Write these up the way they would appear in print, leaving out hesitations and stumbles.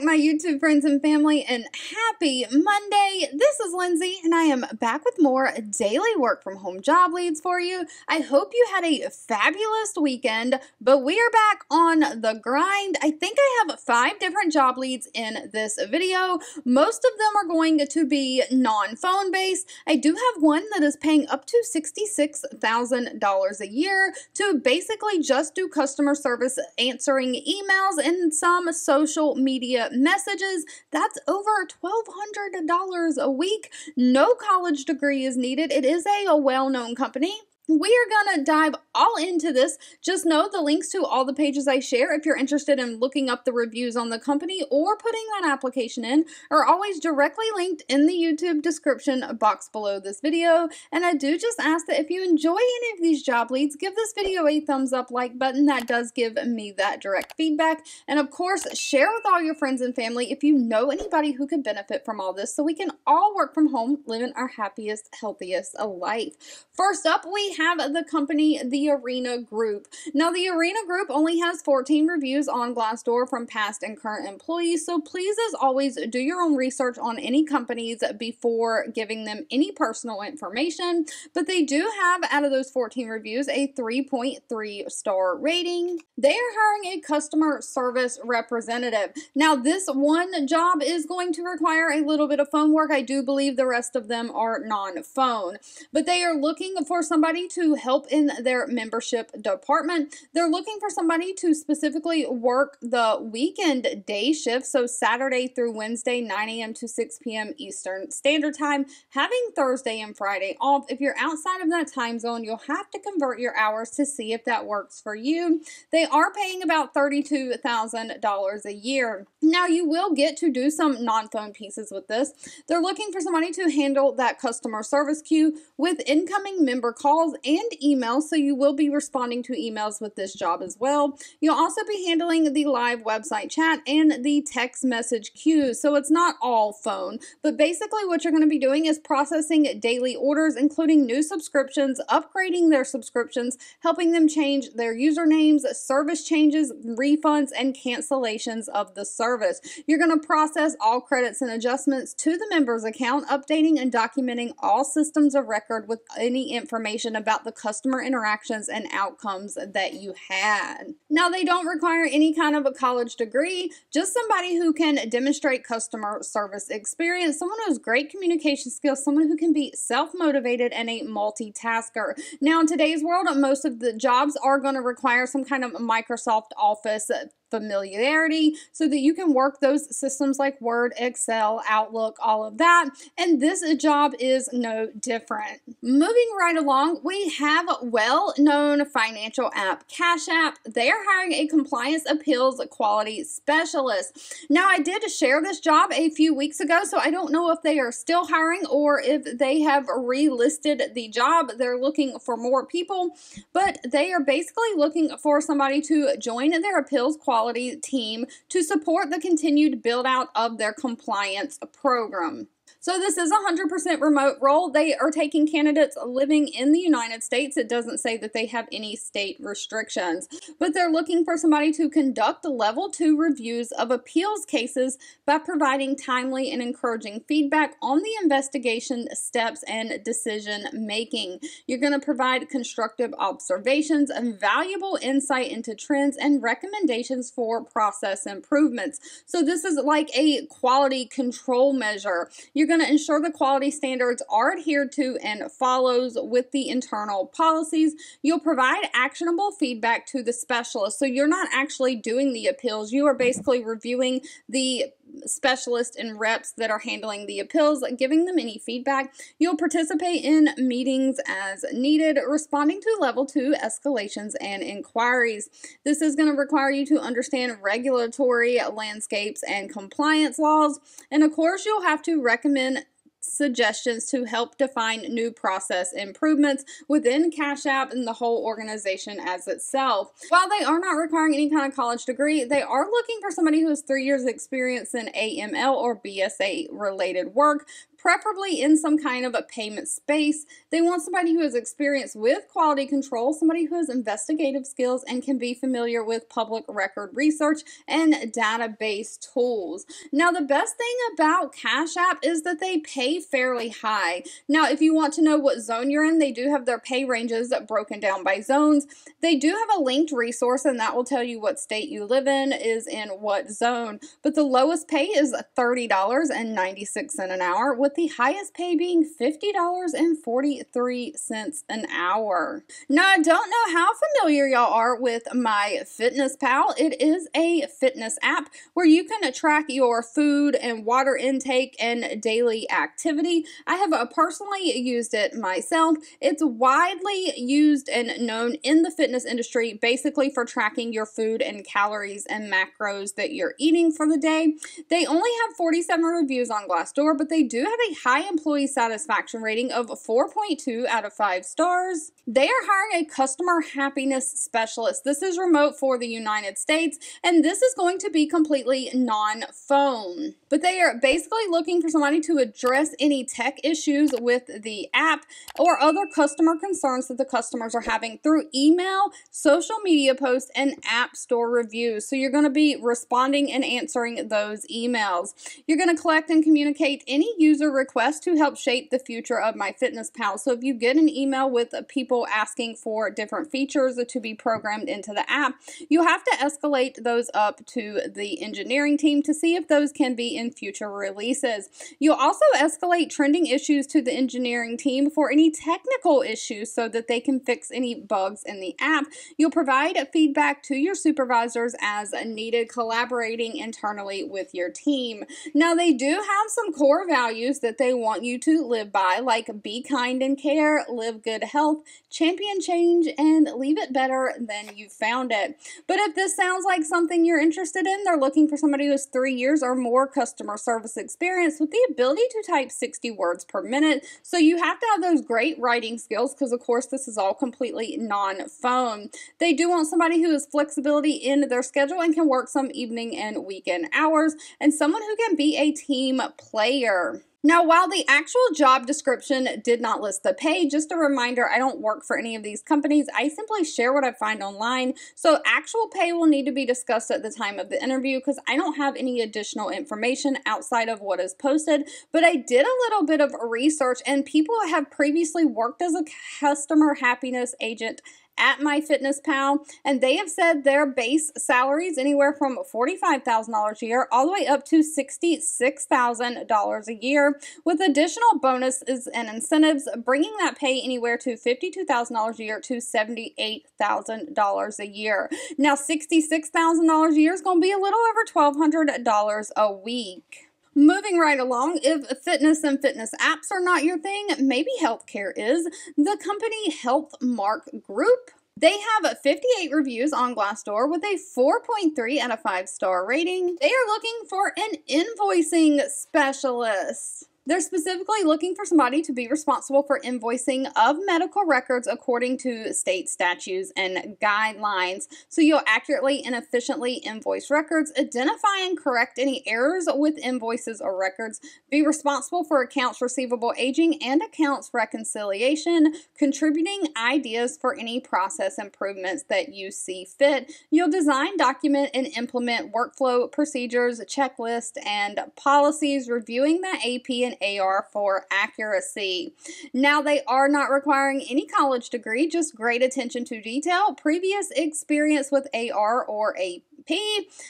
back, my YouTube friends and family, and happy Monday. This is Lindsay, and I am back with more daily work from home job leads for you. I hope you had a fabulous weekend, but we are back on the grind. I think I have 5 different job leads in this video. Most of them are going to be non-phone based. I do have one that is paying up to $66,000 a year to basically just do customer service, answering emails and some social media messages. That's over $1,200 a week. No college degree is needed. It is a well-known company. We are going to dive all into this. Just know the links to all the pages I share, if you're interested in looking up the reviews on the company or putting that application in, are always directly linked in the YouTube description box below this video. And I do just ask that if you enjoy any of these job leads, give this video a thumbs up, like button. That does give me that direct feedback. And of course, share with all your friends and family if you know anybody who could benefit from all this, so we can all work from home, living our happiest, healthiest life. First up, we have the company, The Arena Group. Now, The Arena Group only has 14 reviews on Glassdoor from past and current employees, so please, as always, do your own research on any companies before giving them any personal information, but they do have, out of those 14 reviews, a 3.3 star rating. They are hiring a customer service representative. Now, this one job is going to require a little bit of phone work. I do believe the rest of them are non-phone, but they are looking for somebody to help in their membership department. They're looking for somebody to specifically work the weekend day shift, so Saturday through Wednesday, 9 a.m. to 6 p.m. Eastern Standard Time, having Thursday and Friday off. If you're outside of that time zone, you'll have to convert your hours to see if that works for you. They are paying about $32,000 a year. Now, you will get to do some non-phone pieces with this. They're looking for somebody to handle that customer service queue with incoming member calls and emails, so you will be responding to emails with this job as well. You'll also be handling the live website chat and the text message queues, so it's not all phone, but basically what you're going to be doing is processing daily orders, including new subscriptions, upgrading their subscriptions, helping them change their usernames, service changes, refunds, and cancellations of the service. You're going to process all credits and adjustments to the member's account, updating and documenting all systems of record with any information about the customer interactions and outcomes that you had. Now, they don't require any kind of a college degree, just somebody who can demonstrate customer service experience, someone who has great communication skills, someone who can be self-motivated and a multitasker. Now, in today's world, most of the jobs are going to require some kind of Microsoft Office familiarity, so that you can work those systems like Word, Excel, Outlook, all of that. And this job is no different. Moving right along, we have well-known financial app, Cash App. They are hiring a compliance appeals quality specialist. Now, I did share this job a few weeks ago, so I don't know if they are still hiring or if they have relisted the job. They're looking for more people, but they are basically looking for somebody to join their appeals quality team to support the continued build out of their compliance program. So this is a 100% remote role. They are taking candidates living in the United States. It doesn't say that they have any state restrictions, but they're looking for somebody to conduct level 2 reviews of appeals cases by providing timely and encouraging feedback on the investigation steps and decision making. You're going to provide constructive observations and valuable insight into trends and recommendations for process improvements. So this is like a quality control measure. You're going to ensure the quality standards are adhered to and follows with the internal policies. You'll provide actionable feedback to the specialist. So you're not actually doing the appeals. You are basically reviewing the specialists and reps that are handling the appeals, giving them any feedback. You'll participate in meetings as needed, responding to level 2 escalations and inquiries. This is going to require you to understand regulatory landscapes and compliance laws. And of course, you'll have to recommend suggestions to help define new process improvements within Cash App and the whole organization as itself. While they are not requiring any kind of college degree, they are looking for somebody who has 3 years experience in AML or BSA related work, preferably in some kind of a payment space. They want somebody who has experience with quality control, somebody who has investigative skills and can be familiar with public record research and database tools. Now, the best thing about Cash App is that they pay fairly high. Now, if you want to know what zone you're in, they do have their pay ranges broken down by zones. They do have a linked resource, and that will tell you what state you live in is in what zone. But the lowest pay is $30.96 an hour, with the highest pay being $50.43 an hour. Now, I don't know how familiar y'all are with MyFitnessPal. It is a fitness app where you can track your food and water intake and daily activity. I have personally used it myself. It's widely used and known in the fitness industry, basically for tracking your food and calories and macros that you're eating for the day. They only have 47 reviews on Glassdoor, but they do have a high employee satisfaction rating of 4.2 out of 5 stars. They are hiring a customer happiness specialist. This is remote for the United States, and this is going to be completely non-phone. But they are basically looking for somebody to address any tech issues with the app or other customer concerns that the customers are having through email, social media posts, and app store reviews. So you're going to be responding and answering those emails. You're going to collect and communicate any user requests to help shape the future of MyFitnessPal. So if you get an email with people asking for different features to be programmed into the app, you have to escalate those up to the engineering team to see if those can be in future releases. You'll also escalate trending issues to the engineering team for any technical issues so that they can fix any bugs in the app. You'll provide feedback to your supervisors as needed, collaborating internally with your team. Now, they do have some core values that they want you to live by, like be kind and care, live good health, champion change, and leave it better than you found it. But if this sounds like something you're interested in, they're looking for somebody who has 3 years or more customer service experience with the ability to type 60 words per minute. So you have to have those great writing skills because, of course, this is all completely non-phone. They do want somebody who has flexibility in their schedule and can work some evening and weekend hours, and someone who can be a team player. Now, while the actual job description did not list the pay, just a reminder, I don't work for any of these companies. I simply share what I find online. So actual pay will need to be discussed at the time of the interview because I don't have any additional information outside of what is posted. But I did a little bit of research, and people have previously worked as a customer happiness agent at MyFitnessPal, and they have said their base salary is anywhere from $45,000 a year all the way up to $66,000 a year, with additional bonuses and incentives, bringing that pay anywhere to $52,000 a year to $78,000 a year. Now, $66,000 a year is going to be a little over $1,200 a week. Moving right along, if fitness and fitness apps are not your thing, maybe healthcare is. The company Healthmark Group, they have 58 reviews on Glassdoor with a 4.3 out of 5 star rating. They are looking for an invoicing specialist. They're specifically looking for somebody to be responsible for invoicing of medical records according to state statutes and guidelines. So you'll accurately and efficiently invoice records, identify and correct any errors with invoices or records, be responsible for accounts receivable aging and accounts reconciliation, contributing ideas for any process improvements that you see fit. You'll design, document, and implement workflow procedures, checklists, and policies, reviewing the AP and AR for accuracy. Now, they are not requiring any college degree, just great attention to detail, previous experience with AR or AP.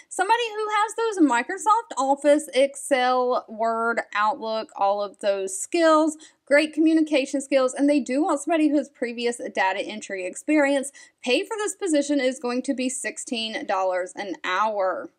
Somebody who has those Microsoft Office, Excel, Word, Outlook, all of those skills, great communication skills, and they do want somebody who has previous data entry experience. Pay for this position is going to be $16 an hour.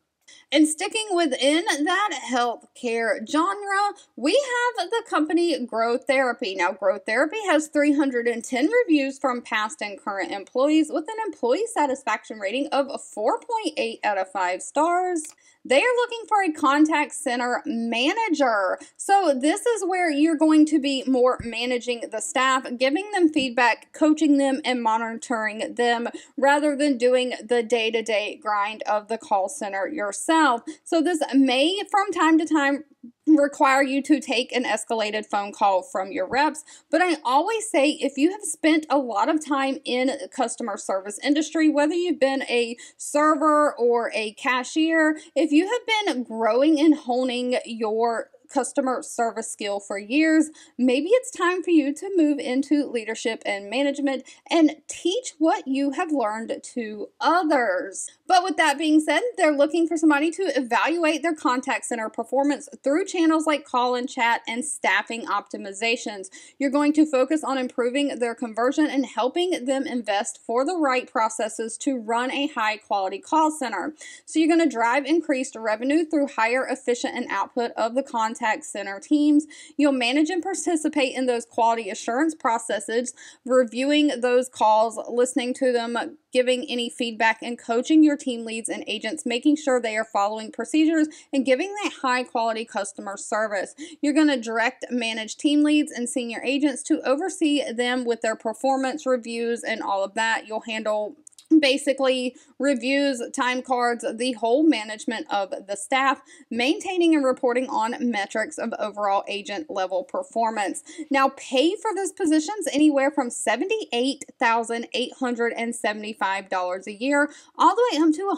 And sticking within that healthcare genre, we have the company Grow Therapy. Now, Grow Therapy has 310 reviews from past and current employees with an employee satisfaction rating of 4.8 out of 5 stars. They are looking for a contact center manager. So this is where you're going to be more managing the staff, giving them feedback, coaching them, and monitoring them rather than doing the day-to-day grind of the call center yourself. So this may, from time to time, require you to take an escalated phone call from your reps. But I always say, if you have spent a lot of time in the customer service industry, whether you've been a server or a cashier, if you have been growing and honing your customer service skill for years, maybe it's time for you to move into leadership and management and teach what you have learned to others. But with that being said, they're looking for somebody to evaluate their contact center performance through channels like call and chat and staffing optimizations. You're going to focus on improving their conversion and helping them invest for the right processes to run a high quality call center. So you're going to drive increased revenue through higher efficient and output of the contact center teams. You'll manage and participate in those quality assurance processes, reviewing those calls, listening to them, giving any feedback, and coaching your team leads and agents, making sure they are following procedures and giving that high quality customer service. You're going to direct manage team leads and senior agents to oversee them with their performance reviews and all of that. You'll handle basically reviews, time cards, the whole management of the staff, maintaining and reporting on metrics of overall agent level performance. Now, pay for those positions anywhere from $78,875 a year all the way up to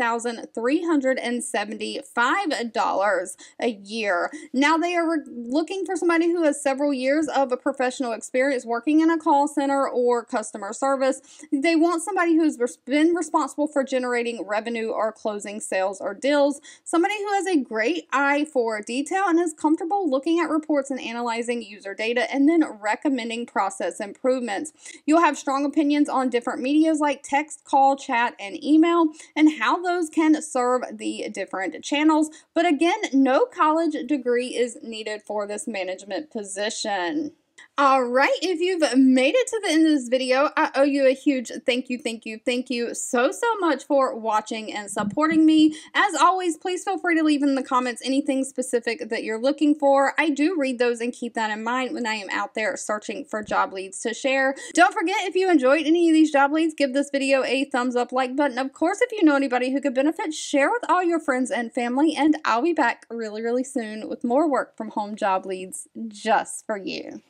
$118,375 a year. Now, they are looking for somebody who has several years of a professional experience working in a call center or customer service. They want somebody who's been responsible for generating revenue or closing sales or deals, somebody who has a great eye for detail and is comfortable looking at reports and analyzing user data and then recommending process improvements. You'll have strong opinions on different medias like text, call, chat, and email and how those can serve the different channels. But again, no college degree is needed for this management position. All right, if you've made it to the end of this video, I owe you a huge thank you so much for watching and supporting me. As always, please feel free to leave in the comments anything specific that you're looking for. I do read those and keep that in mind when I am out there searching for job leads to share. Don't forget, if you enjoyed any of these job leads, give this video a thumbs up, like button. Of course, if you know anybody who could benefit, share with all your friends and family, and I'll be back really soon with more work from home job leads just for you.